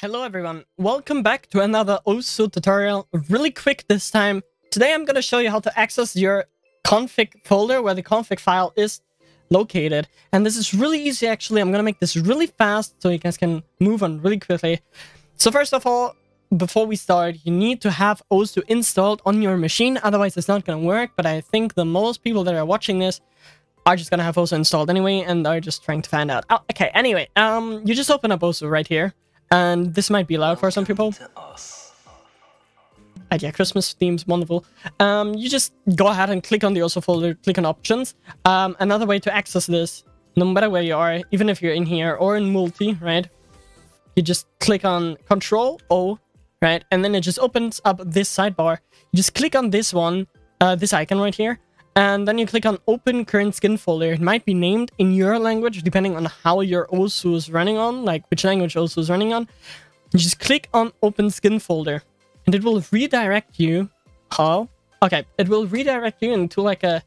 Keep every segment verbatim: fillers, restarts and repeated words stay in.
Hello everyone, welcome back to another osu tutorial. Really quick this time. Today I'm going to show you how to access your config folder where the config file is located. And this is really easy actually. I'm going to make this really fast so you guys can move on really quickly. So first of all, before we start, you need to have osu installed on your machine. Otherwise it's not going to work. But I think the most people that are watching this are just going to have osu installed anyway and are just trying to find out. Oh, okay, anyway, um, you just open up osu right here. And this might be loud for some people. And yeah, Christmas themes, wonderful. Um, you just go ahead and click on the osu folder, click on options. Um, another way to access this, no matter where you are, even if you're in here or in multi, right? You just click on Control O, right? And then it just opens up this sidebar. You just click on this one, uh, this icon right here. And then you click on Open Current Skin Folder. It might be named in your language, depending on how your osu is running on, like which language osu is running on. You just click on Open Skin Folder, and it will redirect you. How? Okay, it will redirect you into like a,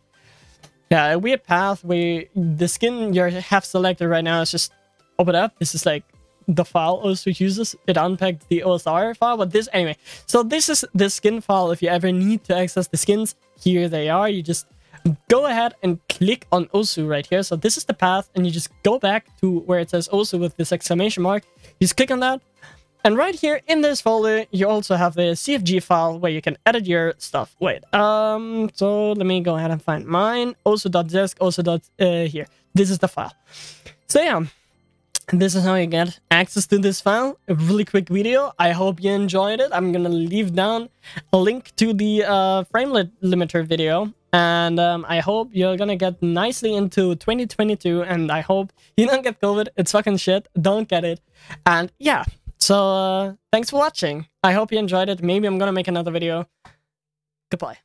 yeah, a weird path where the skin you have selected right now is just open up. This is like the file osu uses. It unpacked the O S R file, but this anyway. So this is the skin file. If you ever need to access the skins, here they are. You just go ahead and click on osu right here. So this is the path, and you just go back to where it says osu with this exclamation mark. You just click on that, and right here in this folder you also have the C F G file where you can edit your stuff. Wait, um so let me go ahead and find mine. Osu.desk, osu. Uh, here, this is the file. So yeah, and this is how you get access to this file. A really quick video. I hope you enjoyed it. I'm gonna leave down a link to the uh, frame limiter video. And um, I hope you're gonna get nicely into twenty twenty-two, and I hope you don't get COVID. It's fucking shit. Don't get it. And yeah, so uh, thanks for watching. I hope you enjoyed it. Maybe I'm gonna make another video. Goodbye.